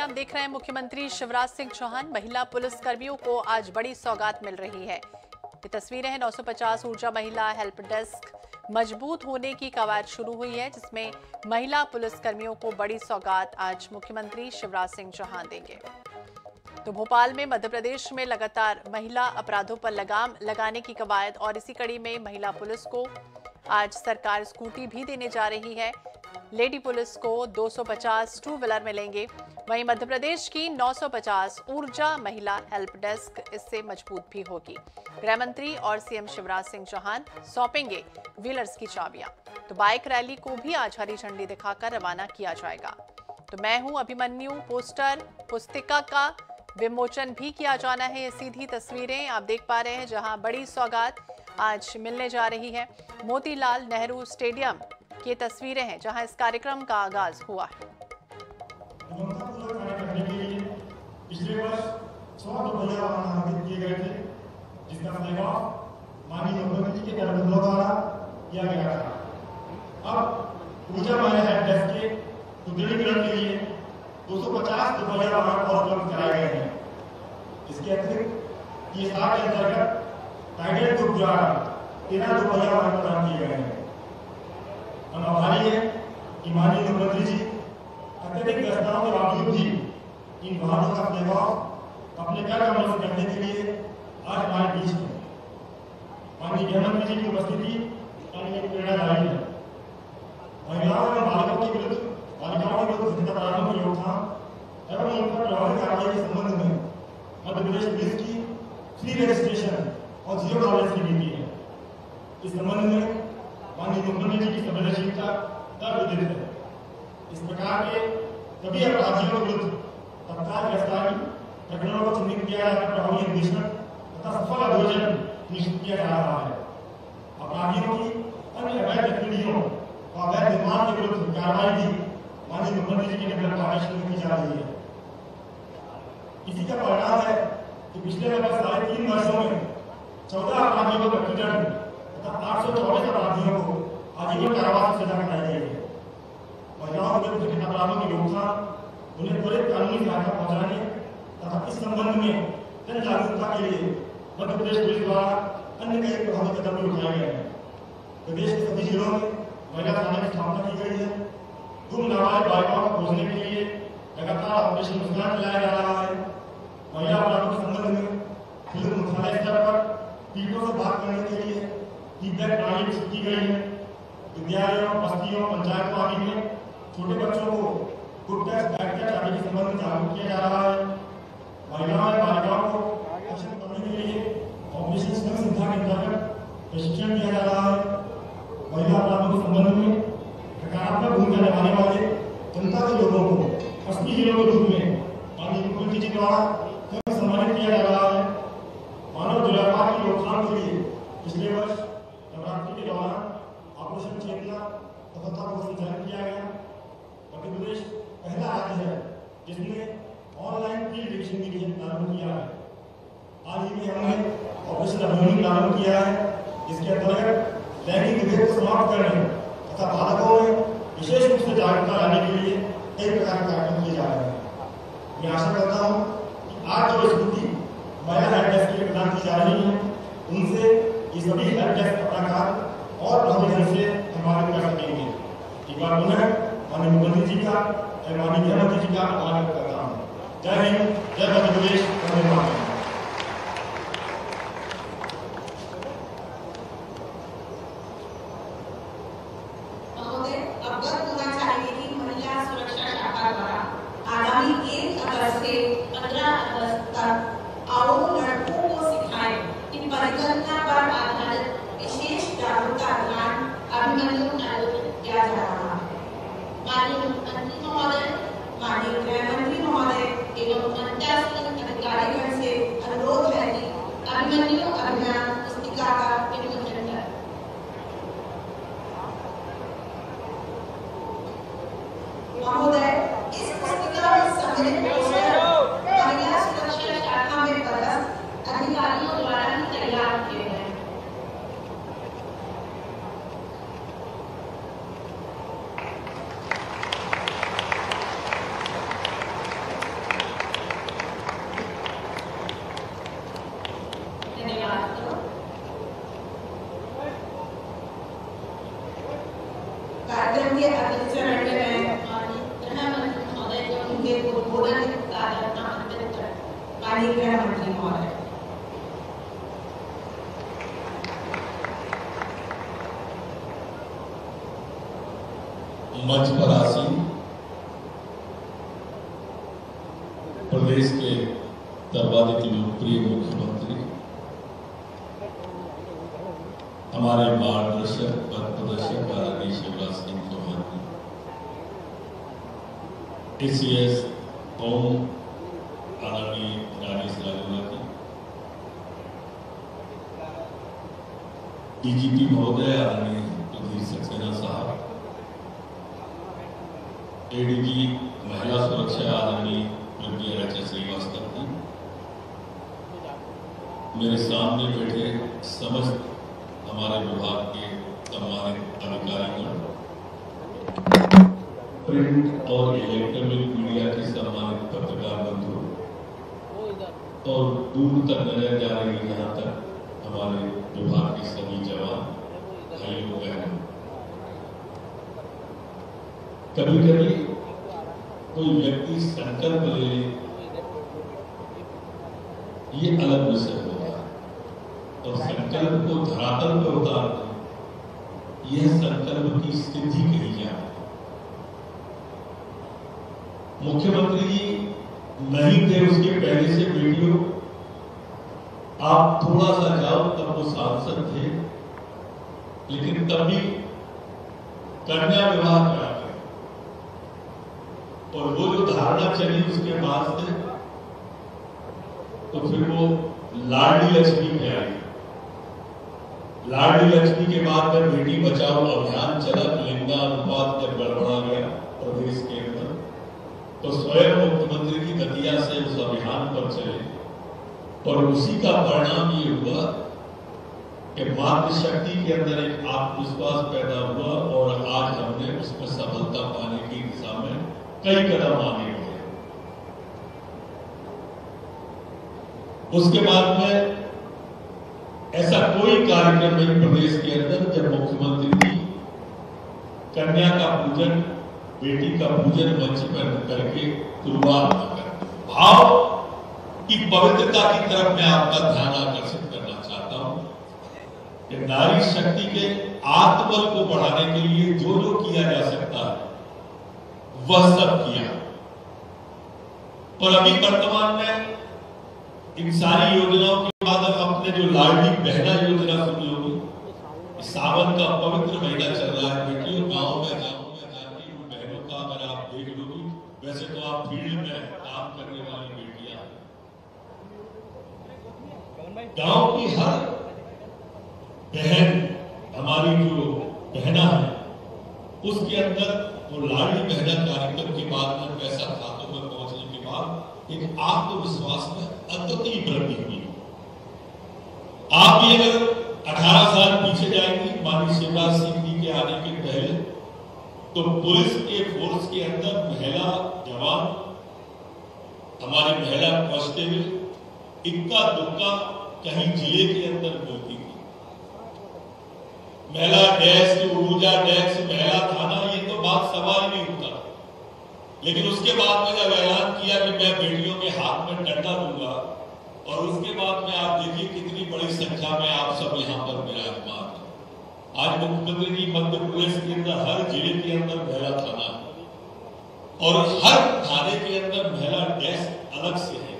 हम देख रहे हैं मुख्यमंत्री शिवराज सिंह चौहान। महिला पुलिसकर्मियों को आज बड़ी सौगात मिल रही है। ये तस्वीरें हैं 950 ऊर्जा महिला हेल्प डेस्क मजबूत होने की कवायद शुरू हुई है, जिसमें महिला पुलिसकर्मियों को बड़ी सौगात आज मुख्यमंत्री शिवराज सिंह चौहान देंगे। तो भोपाल में मध्य प्रदेश में लगातार महिला अपराधों पर लगाम लगाने की कवायद, और इसी कड़ी में महिला पुलिस को आज सरकार स्कूटी भी देने जा रही है। लेडी पुलिस को 250 टू व्हीलर मिलेंगे। वहीं मध्य प्रदेश की 950 ऊर्जा महिला हेल्प डेस्क इससे मजबूत भी होगी। गृह मंत्री और सीएम शिवराज सिंह चौहान सौंपेंगे व्हीलर्स की चाबियां। तो बाइक रैली को भी आज हरी झंडी दिखाकर रवाना किया जाएगा। तो मैं हूं अभिमन्यु पोस्टर पुस्तिका का विमोचन भी किया जाना है। ये सीधी तस्वीरें आप देख पा रहे हैं, जहां बड़ी सौगात आज मिलने जा रही है। मोतीलाल नेहरू स्टेडियम की तस्वीरें हैं, जहां इस कार्यक्रम का आगाज हुआ है। पिछले वर्ष 100 आवंटित किए गए थे, जिसका माननीय मुख्यमंत्री के कार्यक्रम द्वारा किया गया था। अब ऊर्जा के सुदृढ़ीकरण के लिए 250 रुपये उपलब्ध कराए गए हैं। इसके अतिरिक्त ये साल के अंतर्गत 13 रुपये प्रदान किए गए हैं। हम आभारी है कि माननीय मुख्यमंत्री जी अत्यधिक व्यस्तताओं के बावजूद भी इन बहादुर का प्रभाव अपने कार्यक्रमों से करने के लिए आज हमारे बीच में माननीय गृहमंत्री जी की उपस्थिति प्रेरणादायी है। महिलाओं और बालकों के विरुद्ध अपराधों की रोकथाम एवं उन पर प्रभावी कार्रवाई के संबंध में मध्य प्रदेश पुलिस की फ्री रजिस्ट्रेशन और जीरो टॉलरेंस की नीति है। इस संबंध में माननीय मुख्यमंत्री जी की संवेदनशीलता तर्कयुक्त है। इस प्रकार के सभी अपराधियों के विरुद्ध तत्काल गिरफ्तारी, प्रकरणों को चिन्हित किया जाकर प्रभावी अन्वेषण तथा सफल अभियोजन निश्चित किया जा रहा है। अपराधियों की अन्य अवैध गतिविधियों और अवैध निर्माण के विरुद्ध कार्रवाई भी माननीय मुख्यमंत्री जी के निर्देश शुरू की जा रही है। इसी का परिणाम है कि पिछले लगभग 3.5 वर्षों में 14 अपराधियों को मृत्युदंड तथा 824 अपराधियों को आजीवन कारावास की सजा कराई गई है। महिलाओं के विरुद्ध अपराधों की रोकथाम, उन्हें त्वरित कानूनी सहायता पहुंचाने तथा इस संबंध में जन जागरूकता के लिए मध्य प्रदेश पुलिस द्वारा अन्य कई प्रभावी कदम भी उठाए गए हैं। प्रदेश के सभी जिलों में महिला थाना की स्थापना की गई है। गुम नाबालिग बालिकाओं को खोजने के लिए लगातार ऑपरेशन मुस्कान चलाया जा रहा है। महिला अपराधों के संबंध में जिला मुख्यालय स्तर पर पीड़ितों से बात करने के लिए फीडबैक प्रणाली विकसित की गई है। विद्यालयों, बस्तियों, पंचायतों आदि में छोटे बच्चों को गुटखा आदि के संबंध में जागरूक किया जा रहा है। महिलाओं और बालिकाओं को पोषण करने के लिए ऑपरेशन संस्था के अंतर्गत प्रशिक्षण दिया जा रहा है। महिला अपराधों के संबंध में सकारात्मक भूमिका निभाने वाले जनता के लोगों को 80 जिलों के रूप में माननीय मुख्यमंत्री जी द्वारा सम्मानित किया जा रहा है। मानव दुर्व्यवहार की रोकथाम के लिए पिछले वर्ष नवरात्रि के दौरान ऑपरेशन चेतना तथा को संचालित किया गया। मध्य प्रदेश पहला राज्य है जिसने ऑनलाइन प्री एडमिशन के लिए प्रारंभ किया है। हाल ही में हमने ऑपरेशन अभिमन्यु प्रारंभ किया है। इसके अंतर्गत लैंगिक विभेद को समाप्त करने तथा बालकों में विशेष रूप से जागरूकता लाने के लिए कई प्रकार के कार्यक्रम किए जा रहे हैं। मैं आशा करता हूँ कि आज जो स्थिति महिला हेल्प डेस्क के लिए प्रदान की जा रही है, उनसे ये सभी हेल्प डेस्क अपना कार्य और प्रभावी ढंग से निर्माण कर सकेंगे। एक बार पुनः माननीय मुख्यमंत्री जी का और माननीय गृहमंत्री जी का आभार व्यक्त करता हूँ। जय हिंद, जय मध्य प्रदेश, वंदे मातरम। मंच पर आसीन प्रदेश के सर्वाधिक लोकप्रिय मुख्यमंत्री, हमारे मार्गदर्शक पथ प्रदर्शक लाडली शिवराज सिंह चौहान जी, टीसीएस होम आदरणीय डीजीपी महोदय आदरणीय प्रदीप सक्सेना साहब, एडीजी महिला सुरक्षा आदरणीय प्रज्ञा राजा श्रीवास्तव जी, मेरे सामने बैठे समस्त हमारे विभाग के सम्मानित अधिकारीगण, प्रिंट और इलेक्ट्रॉनिक मीडिया के सम्मानित पत्रकार बंधु और दूर तक नजर जा रही है यहाँ तक हमारे विभाग के सभी जवान भाइयों बहनों, कभी कभी कोई व्यक्ति संकल्प ले ले ये अलग विषय होगा और संकल्प को धरातल पर उतार दे यह संकल्प की सिद्धि कही जाती है। मुख्यमंत्री जी नहीं थे उसके पहले से वीडियो आप थोड़ा सा जाओ, तब वो सांसद थे, लेकिन तभी कन्या विवाह करा और वो जो धारणा चली उसके बाद से तो फिर वो लाडली लक्ष्मी पे आई। लाडली लक्ष्मी के बाद में बेटी बचाओ अभियान चला, लिंगा अनुपात जब गड़बड़ा गया प्रदेश के अंदर तो स्वयं मुख्यमंत्री की गतिया से उस अभियान पर चले और उसी का परिणाम ये हुआ कि मातृशक्ति के अंदर एक आत्मविश्वास पैदा हुआ और आज हमने उसमें सफलता पाने की दिशा में कई कदम आगे गए। उसके बाद में ऐसा कोई कार्यक्रम नहीं प्रदेश के अंदर जब मुख्यमंत्री जी कन्या का पूजन बेटी का पूजन मंच पर करके शुरुआत न करें। भाव की पवित्रता की तरफ मैं आपका ध्यान आकर्षित करना चाहता हूं कि नारी शक्ति के आत्मबल को बढ़ाने के लिए जो जो किया जा सकता है वह सब किया। पर अभी वर्तमान में इन सारी योजनाओं के बाद हम अपने जो लाडली बहना योजना शुरू होगी, सावन का पवित्र महीना चल रहा है, बेटियों गाँव में जाती हुई बहनों का अगर आप देख लोगी, वैसे तो आप फील्ड में काम करने वाली बेटियां, गांव की हर बहन हमारी जो बहना है उसके अंदर वो लाडली बहना कार्यक्रम के बाद में पैसा खातों में पहुंचने के बाद एक आत्मविश्वास में अद्वितीय वृद्धि हुई। आप भी अगर 18 साल पीछे जाएंगे माननीय शिवराज सिंह जी के आने के पहले तो पुलिस के फोर्स के अंदर महिला जवान हमारी महिला कांस्टेबल इक्का दुक्का कहीं जिले के अंदर बोलती थी, महिला डेस्क ऊर्जा डेस्क महिला थाना, ये तो बात सवाल नहीं उठता। लेकिन उसके बाद में जब ऐलान किया कि मैं बेटियों के हाथ में डंडा दूंगा और उसके बाद में आप देखिए कितनी बड़ी संख्या में आप सब यहाँ पर विराजमान है। आज मुख्यमंत्री जी मध्य प्रदेश के अंदर हर जिले के अंदर महिला थाना और हर थाने के अंदर महिला डेस्क अलग से है,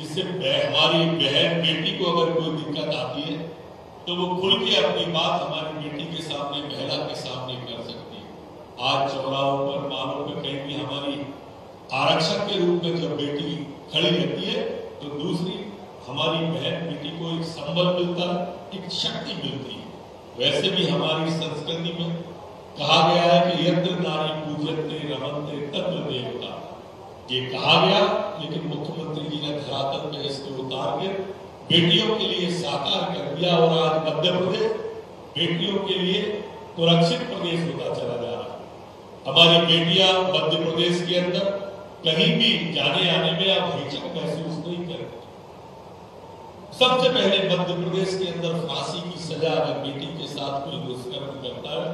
जिससे हमारी बहन बेटी को अगर कोई दिक्कत आती है तो वो खुल के अपनी बात हमारी बेटी के सामने महिला के सामने कर सकती है। आज चौराहों पर मानों पर कहीं हमारी आरक्षक के रूप में जब बेटी खड़ी रहती है तो दूसरी हमारी बहन बेटी को एक संबल मिलता है, एक शक्ति मिलती है। वैसे भी हमारी संस्कृति में कहा गया है कि यत्र नारी पूजते रमनते तत्र देवता, ये कहा गया, लेकिन मुख्यमंत्री जी ने धरातल पर इसको उतार के बेटियों के लिए साकार कर दिया और आज मध्य प्रदेश बेटियों के लिए सुरक्षित प्रदेश होता चला जा रहा है। हमारी बेटियां मध्य प्रदेश के अंदर कहीं भी जाने आने में आप हिचक महसूस नहीं करते। सबसे पहले मध्य प्रदेश के अंदर फांसी की सजा अगर बेटी के साथ कोई दुष्कर्म करता है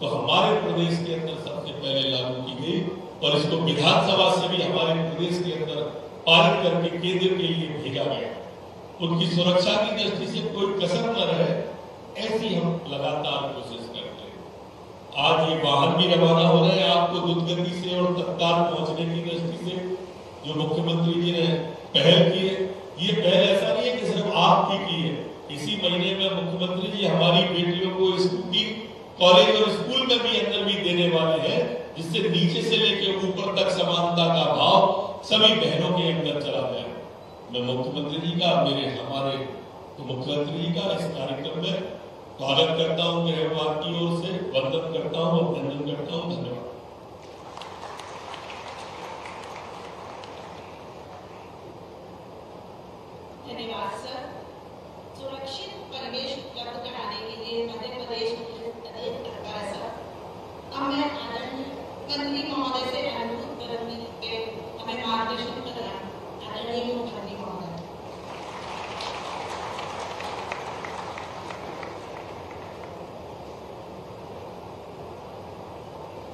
तो हमारे प्रदेश के अंदर सबसे पहले लागू की गई और इसको विधानसभा से भी हमारे प्रदेश के अंदर पारित करके केंद्र के लिए भेजा गया। उनकी सुरक्षा की दृष्टि से कोई कसर न रहे, ऐसी हम लगातार कोशिश करते हैं। आज ये वाहन भी रवाना हो रहे हैं आपको द्रुतगति से और तत्काल पहुंचने की दृष्टि से, जो मुख्यमंत्री जी ने पहल की है। ये पहल ऐसा नहीं है कि सिर्फ आपकी है, इसी महीने में मुख्यमंत्री जी हमारी बेटियों को स्कूटी कॉलेज और स्कूल में भी अंदर भी देने वाले हैं, जिससे नीचे से लेकर ऊपर तक समानता का भाव सभी बहनों के अंदर चला जाए। मैं मुख्यमंत्री जी का, मेरे हमारे मुख्यमंत्री जी का इस कार्यक्रम में स्वागत करता हूँ, मेरे बात की ओर से वंदन करता हूँ, अभिनंदन करता हूँ। धन्यवाद।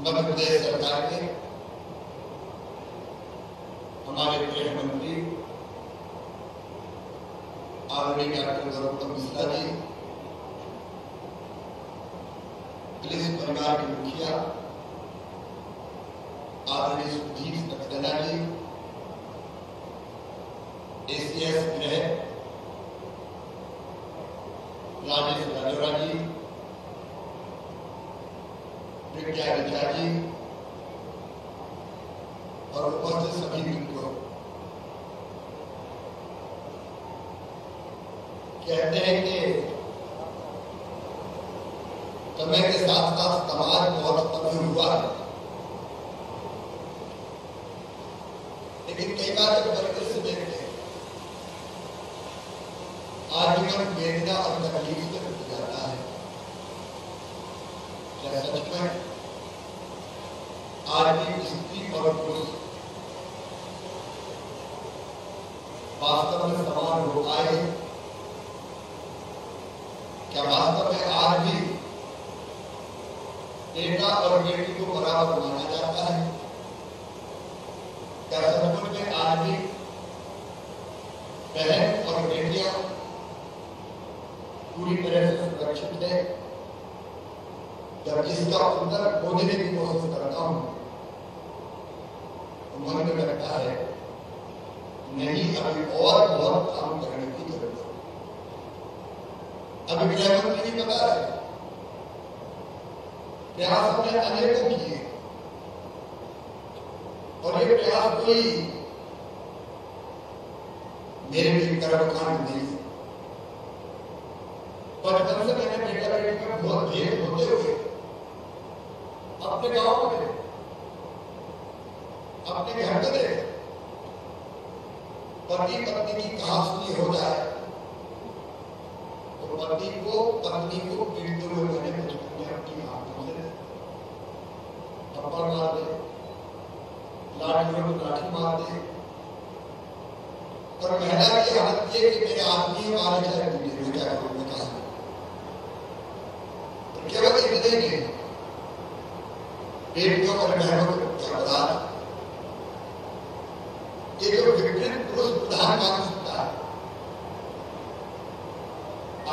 मध्य प्रदेश सरकार के हमारे गृह मंत्री आदरणीय डॉक्टर नरोत्तम मिश्रा जी, पुलिस परिवार के मुखिया आदरणीय सुधीर सक्सेना जी, एसीएस गृह राजेश राजौरा जी, जी और उपस्थित सभी मित्रों, कहते हैं कि समय के साथ साथ समाज बहुत तब्दील हुआ है, लेकिन कई बार जब परिदृश्य से देखते हैं आजीवन वेदना और तकलीफ से मिल जाता है। क्या सच में आदमी स्त्री और पुरुष वास्तव में समान हो पाए? क्या वास्तव में आज भी बेटा और बेटी को बराबर माना जाता है? क्या सचमुच में आज भी बहन और बेटियां पूरी तरह से सुरक्षित है? जब इसका उत्तर खोजने की कोशिश करता हूँ, मन में लगता है नहीं, अभी और बहुत काम करने की जरूरत है। अभी विजयमंत्री जी बता रहे प्रयास हमने अनेकों किए, और ये प्रयास कोई मेरे लिए कर्मकांड नहीं है। 55 से मैंने बेटा बेटी में बहुत भेद होते हुए अपने गाँव में, अपने घर में पति पत्नी की कहासुनी हो जाए तो पति को पत्नी को पीड़ित हुए बने बचपन में अपनी आंखों से थप्पड़ मार दे, लाठी को लाठी मार दे, और महिला की हालत ये कि मेरे आदमी मारे जाए, मेरे क्या करूँगा? तो केवल इतने नहीं, बेटियों और बहनों को क्या बता रहा? ये जो विकृत पुरुष प्रधान मान सकता है।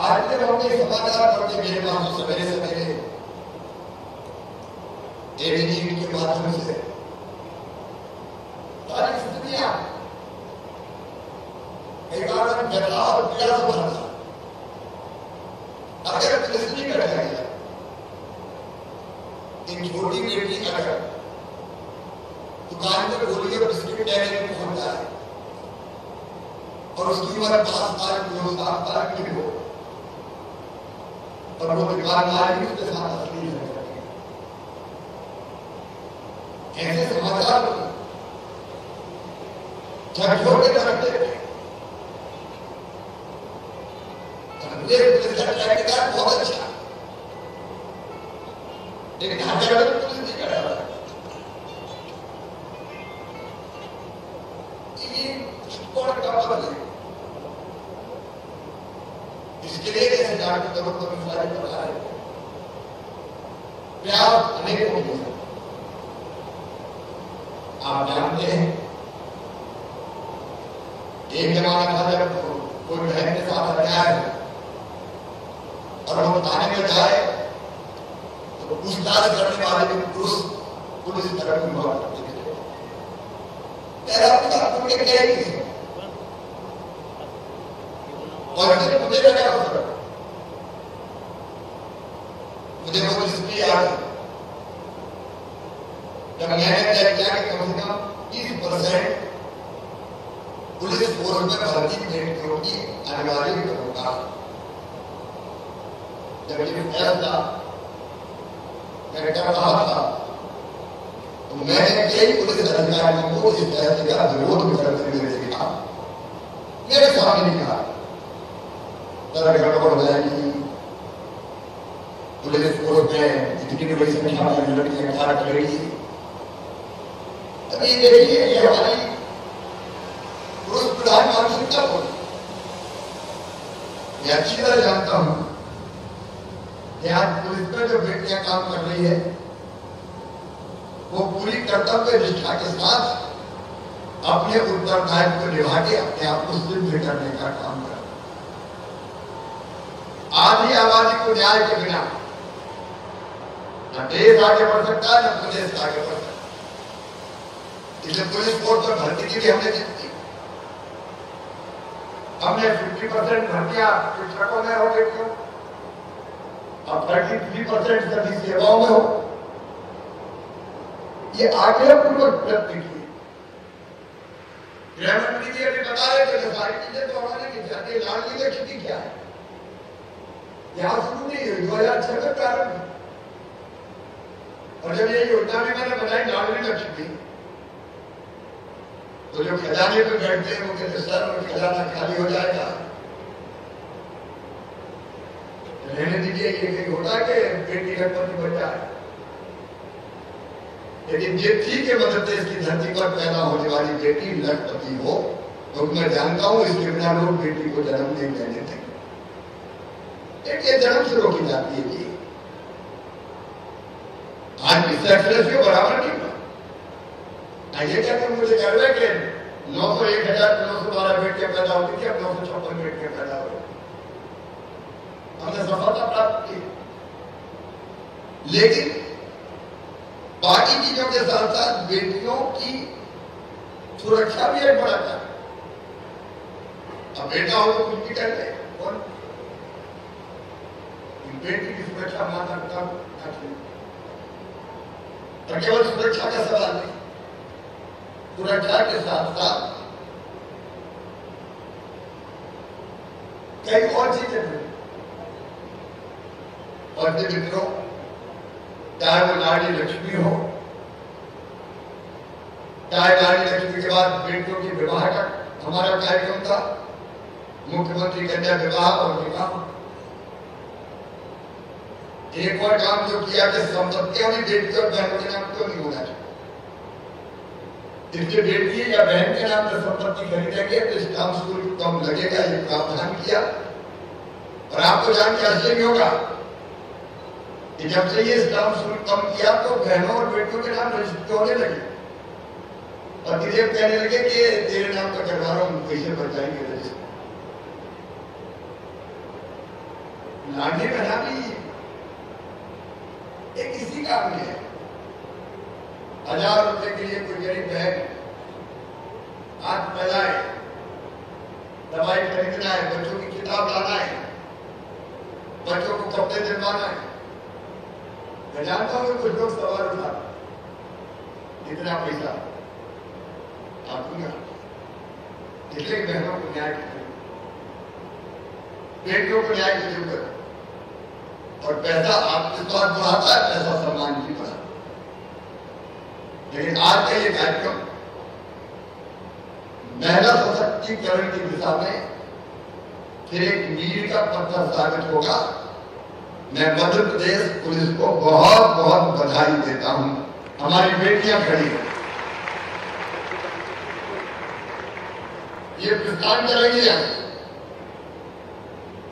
आज के हमने समाचार पढ़ते मेरे पास सवेरे सवेरे एबीपी के माध्यम से सारी स्थितियां कई बार बदलाव पीड़ा से भरा था। अगर पुलिस नहीं बैठेगा, एक छोटी बेटी अगर दुकान पर गोली और बिस्किट लेने में पहुंच जाए और उसकी उम्र 5 साल 7 साल की हो और वो दुकानदार भी उसके साथ असली है, ऐसे समाचार झकझोर के करते हैं। बहुत अच्छा, लेकिन हमारे पुलिस नहीं कर रहा। इसके लिए जैसे डॉक्टर प्यार अनेक होंगे, आप जानते हैं एक जमाना था जब कोई बहन के साथ अन्याय और हम थाने में जाए तो पूछताछ करने वाले भी पुरुष पुलिस तरफ में मौत करते थे। मुझे वो इसलिए याद है जब मैंने तय किया कि कम से कम 30% पुलिस फोर्स में भर्ती बेटियों की अनिवार्य करूंगा। जब ये फैसला मैं कर रहा था तो मैंने कई पुलिस अधिकारियों को इस फैसले का विरोध करते हुए देखा। मेरे सामने कहा गड़बड़ हो जाएगी, पुलिस फोर्स में जितनी बड़ी संख्या में लड़कियां कार्य करेगी। अभी देखिए ये हमारी पुरुष प्रधान मानसिकता को मैं अच्छी तरह जानता हूँ। यहाँ पुलिस में जो बेटियां काम कर रही है वो पूरी कर्तव्य निष्ठा के साथ अपने उत्तरदायित्व को निभा के अपने आप को सिद्ध करने का काम कर। आधी आबादी को न्याय के बिना न देश आगे बढ़ सकता है न प्रदेश आगे बढ़ सकता है। इसलिए पुलिस फोर्स पर भर्ती के लिए हमने जिद की। हमने 50% भर्तियां शिक्षकों में हो गई थी, अब 33% सभी सेवाओं में हो। ये आग्रहपूर्वक प्रयत्न किए। गृह मंत्री जी अभी बता रहे थे सारी चीजें तो हमारे विद्यार्थी लाडली लक्ष्मी क्या है यहाँ शुरू नहीं हुई, 2006 में प्रारंभ हुई। और जब ये योजना भी मैंने बताई लाडली लक्ष्मी तो जो खजाने पर बैठते हैं वो कहते सर खजाना खाली हो जाएगा, रहने दीजिए। ये होता है कि बेटी लखपति बन जाए, लेकिन ये ठीक है मध्यप्रदेश की धरती पर पैदा होने वाली बेटी लखपति हो तो मैं जानता हूँ इसके बिना लोग बेटी को जन्म नहीं देने थे। जन्म से रोकी जाती है आज के बराबर की मुझे गर्व है कि 901,912 बेटियां पैदा होती थी, अब 954 बेटियां पैदा हो रही। हमने सफलता प्राप्त की, लेकिन बाकी चीजों के साथ साथ बेटियों की सुरक्षा भी एक बड़ा था। अब बेटा हो तो कुछ भी कर ले, कौन बेटी की सुरक्षा माता पिता और केवल सुरक्षा का सवाल नहीं, सुरक्षा के साथ साथ कई और चीजें हैं। और मित्रों चाहे वो लाडली लक्ष्मी हो, चाहे लाडली लक्ष्मी के बाद बेटियों के विवाह का हमारा कार्यक्रम था, मुख्यमंत्री कन्या विवाह और विवाह। एक और काम जो किया कि संपत्तियां भी बेटी और बहनों के नाम क्यों नहीं होना चाहिए। इसके बेटी या बहन के नाम पर संपत्ति खरीदेंगे तो स्टाम्प शुल्क कम लगेगा, ये प्रावधान किया। और आपको जान के आश्चर्य होगा कि जब से ये स्टाम्प शुल्क कम किया तो बहनों और बेटियों के नाम रजिस्टर होने लगे और धीरे कहने लगे कि तेरे नाम पर करवा रहा हूँ, पैसे भर जाएंगे रजिस्टर। लाडली बहना भी किसी काम में 1000 रुपए के लिए कोई गरीब बहन हाथ बजाए, दवाई खरीदना है, बच्चों की किताब लाना है, बच्चों को कपड़े दिलवाना है। मैं जानता हूँ कुछ लोग सवाल उठा इतना पैसा आपको, इसलिए बहनों को न्याय की, बेटियों को न्याय की जरूरत। और पैसा आपके द्वार बढ़ाता है, पैसा सम्मान की बढ़ाता है। लेकिन आज का ये कार्यक्रम महिला सशक्तिकरण की दिशा में फिर एक मील का पत्थर साबित होगा। मैं मध्य प्रदेश पुलिस को बहुत बहुत बधाई देता हूं। हमारी बेटियां खड़ी हैं, ये प्रस्थान करेंगी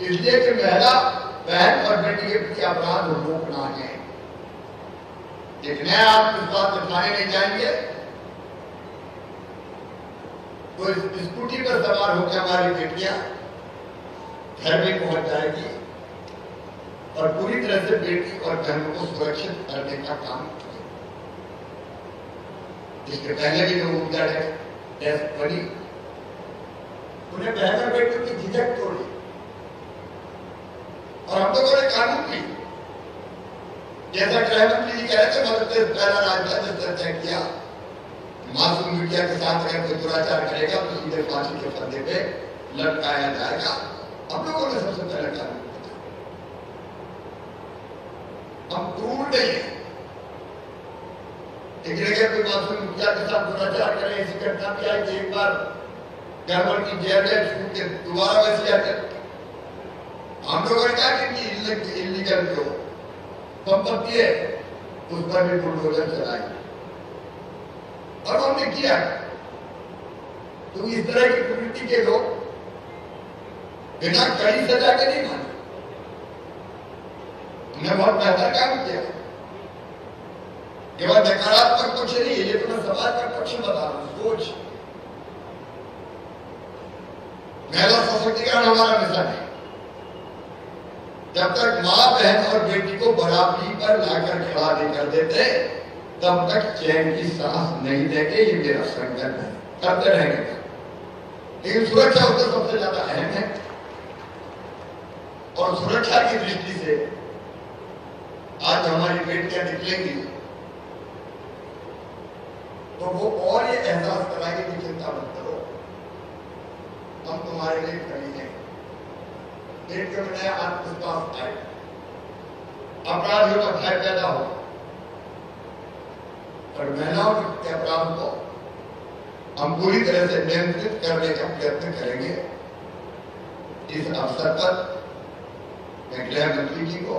इसलिए कि महिला बहन और बेटी के प्रति अपराध रोकना है। एक नया आप इस बात दिखाने नहीं जाएंगे वो स्कूटी पर सवार होकर हमारी बेटियां घर में पहुंच जाएगी और पूरी तरह से बेटी और बहनों को सुरक्षित करने का काम जिसके पहले भी जो उम्मीदवार है उन्हें बहन बेटियों की झिझक तोड़ी और हम लोगों ने कानून भी जैसा गृह मंत्री जी कह रहे थे मध्यप्रदेश पहला राज्य ने चर्चा किया मासूम मीडिया के साथ अगर कोई दुराचार करेगा तो सीधे फांसी के फंदे पे लटकाया जाएगा। हम लोगों ने सबसे पहले कानून हम दूर नहीं है लेकिन अगर कोई मासूम मीडिया के साथ दुराचार करे ऐसी घटना क्या है कि एक बार गड़बड़ की जेल है छूट के दोबारा वैसे आ जाए। हम लोगों ने कहा कि इलीगल जो संपत्ति है उस पर भी बुलडोजर चलाएंगे और हमने किया तो इस तरह की कम्युनिटी के लोग बिना कड़ी सजा के नहीं माने। हमने बहुत बेहतर काम किया केवल नकारात्मक पक्ष नहीं है ये तो मैं समाज का पक्ष बता रहा हूं सोच। महिला सशक्तिकरण हमारा मिशन है जब तक माँ बहन और बेटी को बराबरी पर लाकर खड़ा नहीं कर देते तब तक चैन की सांस नहीं देंगे। ये मेरा संकल्प है करते रहेंगे लेकिन सुरक्षा उधर सबसे ज्यादा अहम है और सुरक्षा की दृष्टि से आज हमारी बेटियां निकलेंगी तो वो और ये एहसास कराएंगे कि चिंता मत करो हम तुम्हारे लिए खड़ी हैं। देख के बनाया आत्मविश्वास आए अपराधियों का भय पैदा हो और महिलाओं के अपराध को हम पूरी तरह से नियंत्रित करने का प्रयत्न करेंगे। इस अवसर पर मैं गृह मंत्री जी को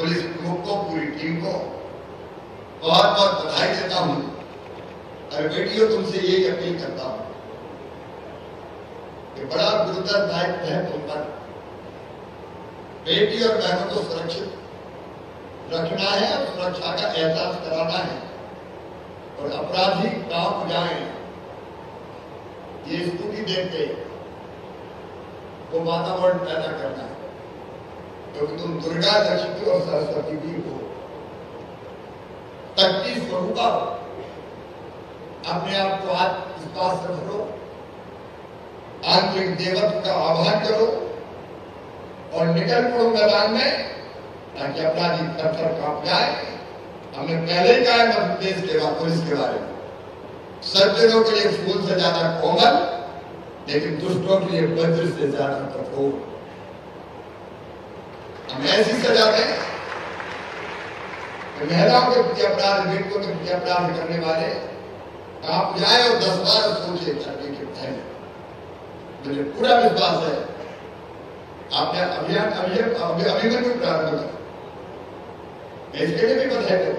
पुलिस प्रमुख को पूरी टीम को बहुत बहुत बधाई देता हूं और बेटियों तुमसे यही अपील करता हूं कि बड़ा गुरुतर दायित्व है तुम पर बेटी और बहनों को सुरक्षित रखना है और सुरक्षा का एहसास कराना है और अपराधी काम जाए। ये स्थिति देखते वो वातावरण पैदा करना है क्योंकि तुम दुर्गा लक्ष्मी और सरस्वती जी हो शक्ति स्वरूप अपने आप को आत्मविश्वास रखो आंतरिक देवत्व का आह्वान करो और निकल पड़ो मैदान में ताकि अपराधी तत्पर काम जाए। हमने पहले कहा मध्यप्रदेश के पुलिस के बारे में सज्जनों के लिए फूल से ज्यादा कोमल लेकिन दुष्टों के लिए वज्र से ज्यादा कठोर। हम ऐसी सजा दें महिलाओं के प्रति अपराध बेटियों के प्रति अपराध करने वाले काम जाए और 10 बार सोचे करने के पहले। मुझे पूरा विश्वास है आपने अभियान अभिमन्यु प्रारंभ किया इसके लिए भी बधाई दो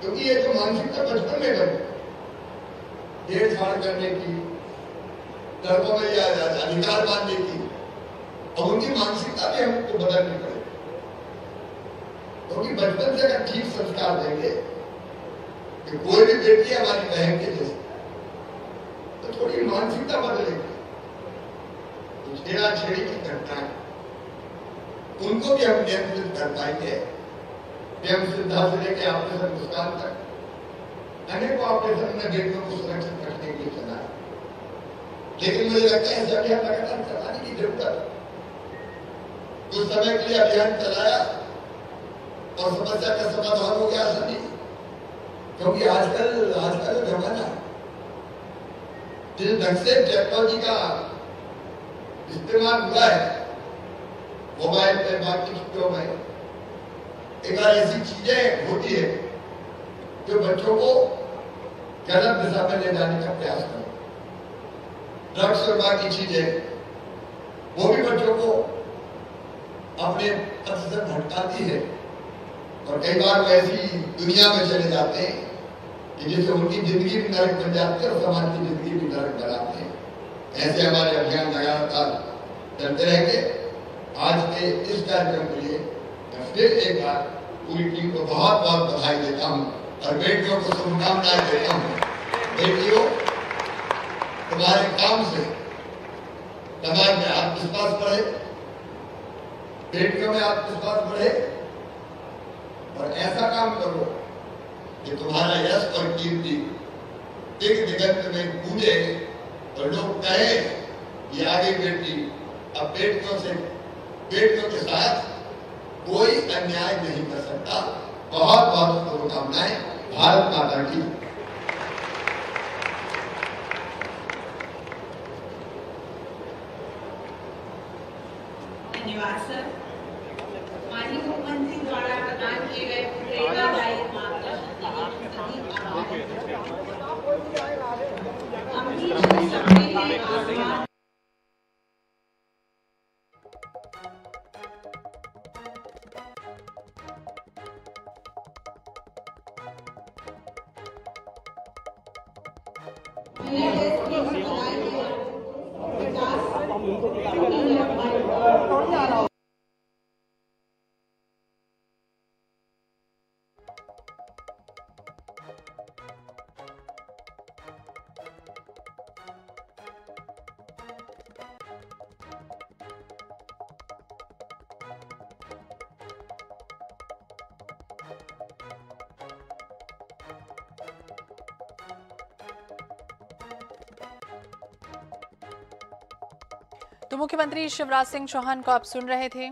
क्योंकि ये जो मानसिकता बचपन में बनी देर छाड़ करने की सड़कों में अधिकार बांधने की और उनकी मानसिकता भी हमको बदलनी पड़ेगी क्योंकि बचपन से अगर ठीक संस्कार देंगे कि कोई भी बेटी हमारी बहन के जैसे तो थोड़ी मानसिकता बदलेगी तो छेड़ाछेड़ी की घटनाएं उनको भी हम नियंत्रित कर पाएंगे। सिद्धा से लेके ऑपरेशन मुस्कान तक अनेकों ऑपरेशन में बेटियों को सुरक्षित रखने के लिए चलाए लेकिन मुझे लगता है सभी लगातार चलाने की जरूरत कुछ समय के लिए अभियान चलाया और समस्या का समाधान हो गया सभी क्योंकि आजकल जमाना जिस ढंग से टेक्नोलॉजी का इस्तेमाल हुआ है मोबाइल पे बातचीतों में एक बार ऐसी चीजें होती है जो बच्चों को गलत दिशा में ले जाने का प्रयास करें ड्रग्स और बाकी चीजें वो भी बच्चों को अपने पथ से भटकाती है और कई बार वो ऐसी दुनिया में चले जाते हैं कि जिससे उनकी जिंदगी भी नरक बन जाती है और समाज की जिंदगी भी नरक बनाते हैं। ऐसे हमारे अभियान लगातार चलते रहेंगे। आज के इस कार्यक्रम के लिए मैं फिर एक बार पूरी टीम को बहुत बहुत बधाई देता हूं और बेटियों को शुभकामनाएं देता हूं। बेटियों, तुम्हारे काम से समाज में आत्मविश्वास बढ़े, बेटियों में आत्मविश्वास बढ़े और ऐसा काम करो कि तुम्हारा यश और कीर्ति एक दिगंत में कूदे और लोग कहें कि आगे बेटी अब बेटियों के साथ कोई अन्याय नहीं कर सकता। बहुत बहुत शुभकामनाएं। भारत माता की। धन्यवाद सर। माननीय मुख्यमंत्री द्वारा प्रदान किए गए प्रेरणादायक मार्गदर्शन तो मुख्यमंत्री शिवराज सिंह चौहान को आप सुन रहे थे।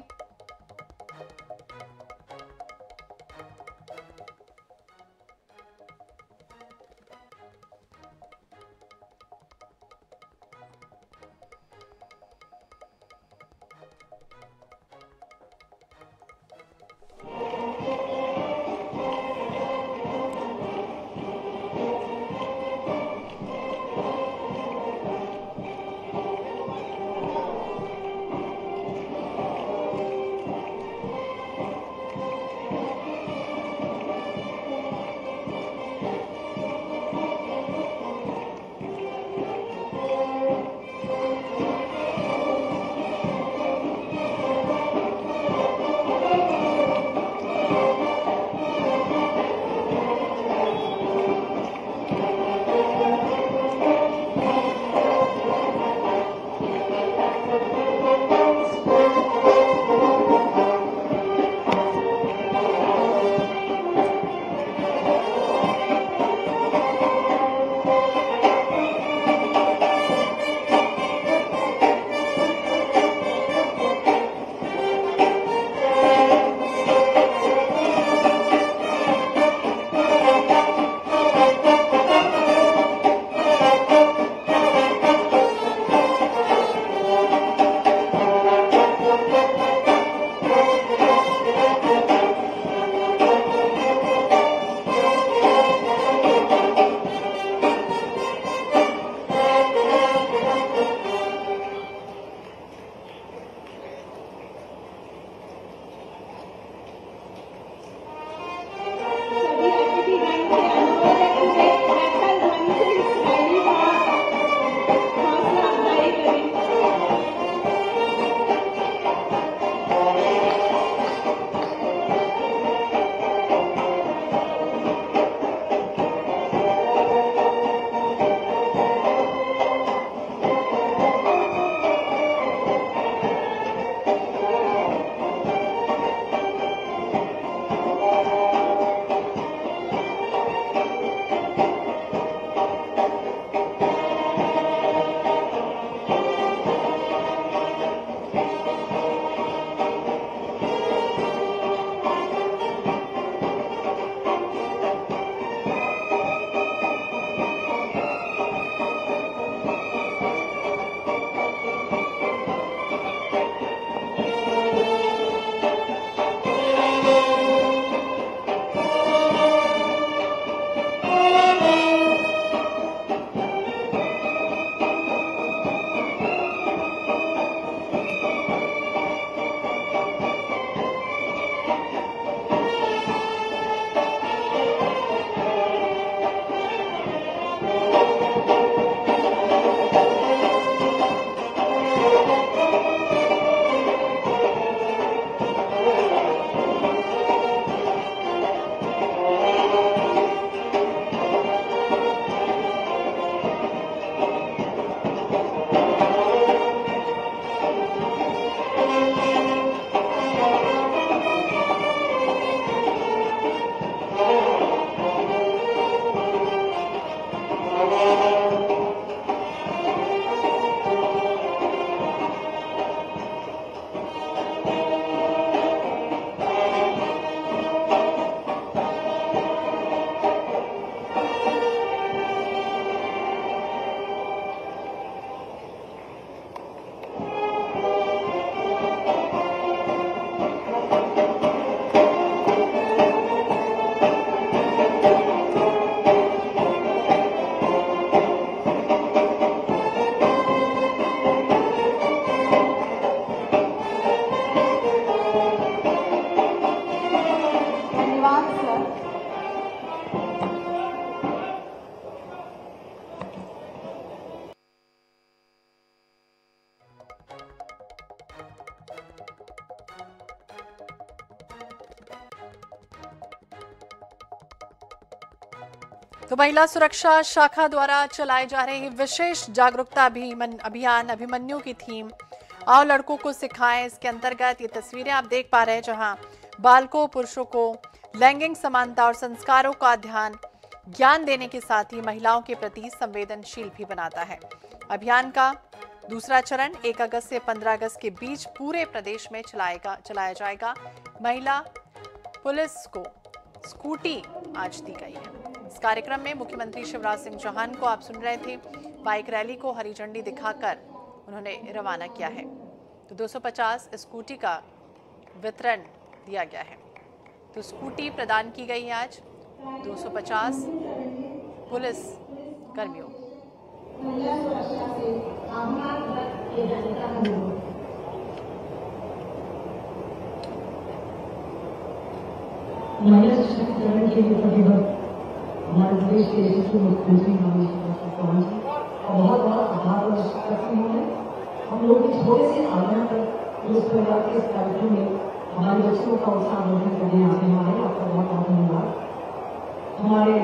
तो महिला सुरक्षा शाखा द्वारा चलाए जा रहे विशेष जागरूकता अभियान अभिमन्यु की थीम और लड़कों को सिखाएं, इसके अंतर्गत ये तस्वीरें आप देख पा रहे हैं जहां बालकों पुरुषों को लैंगिक समानता और संस्कारों का ज्ञान देने के साथ ही महिलाओं के प्रति संवेदनशील भी बनाता है। अभियान का दूसरा चरण 1 अगस्त से 15 अगस्त के बीच पूरे प्रदेश में चलाया जाएगा। महिला पुलिस को स्कूटी आज दी गई है। इस कार्यक्रम में मुख्यमंत्री शिवराज सिंह चौहान को आप सुन रहे थे। बाइक रैली को हरी झंडी दिखाकर उन्होंने रवाना किया है। तो 250 स्कूटी का वितरण दिया गया है। तो स्कूटी प्रदान की गई है आज 250 पुलिस कर्मियों। महिला सशक्तिकरण के लिए प्रतिबद्ध हमारे देश के यशस्वी मुख्यमंत्री चौहान जी का बहुत बहुत आभार और कृतज्ञ हूँ। हम लोग थोड़े से आग्रह पर पुलिस परिवार के इस कार्यक्रम में हमारे बच्चों का उत्साह वर्धन करने आगे आए। आपका बहुत बहुत धन्यवाद। हमारे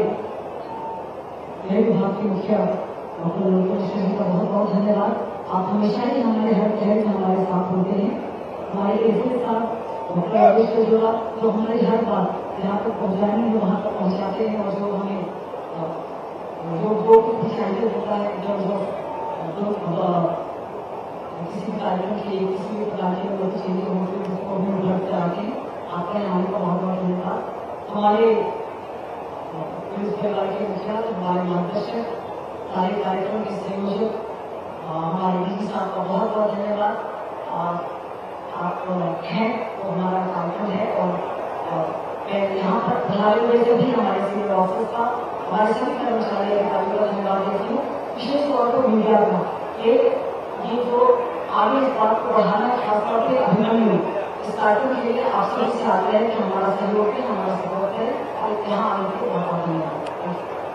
गृह विभाग के मुखिया डॉक्टर लक्ष्मी जी का बहुत बहुत धन्यवाद। आप हमेशा ही हमारे हर पहल में हमारे साथ होते हैं। हमारे इसके साथ डॉक्टर अवेश जोड़ा जो हमारी हर बात जहाँ तक पहुँचानी है वहाँ तक पहुँचाते हैं और जो हमें जो कुछ चाहिए होता है किसी कार्यक्रम के किसी राज्य में कुछ चीजें होती है उसको हमें उठा कर आके आपके यहाँ का बहुत बहुत धन्यवाद। हमारे परिवार के मुखिया हमारे मार्गदर्शक सारे कार्यक्रम के संयोजक हमारे डीजी साहब का बहुत बहुत धन्यवाद। आप हैं तो हमारा कार्यक्रम है और यहाँ पर बुलाए हुए सभी हमारे सीनियर ऑफिसर का हमारे सभी कर्मचारी अधिकारियों का धन्यवाद देती हूँ। विशेष तौर पर मीडिया का ये जो आगे इस बात को बढ़ाना खासतौर पर अभिमन्यु इस कार्यक्रम के लिए आप सभी से आग्रह है कि हमारा सहयोग है हमारा सपोर्ट है और यहाँ आगे को बढ़ावा देना।